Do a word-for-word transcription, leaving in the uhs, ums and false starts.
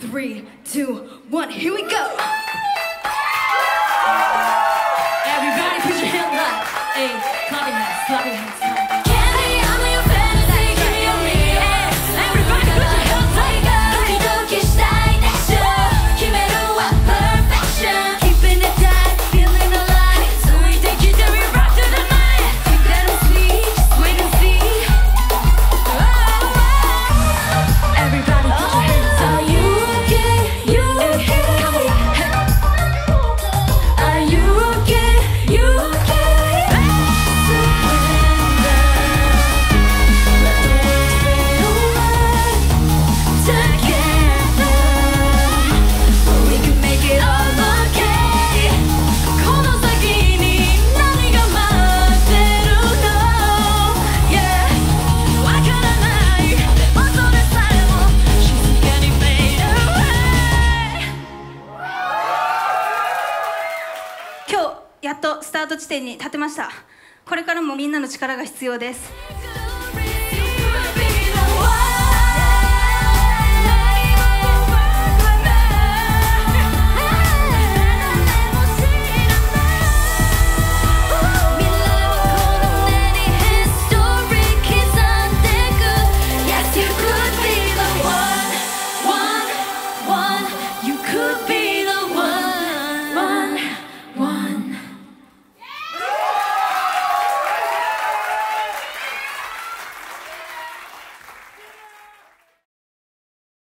Three, two, one, here we go! Everybody put your hands up. Hey, clapping hands, clapping hands.やっとスタート地点に立てました。これからもみんなの力が必要です。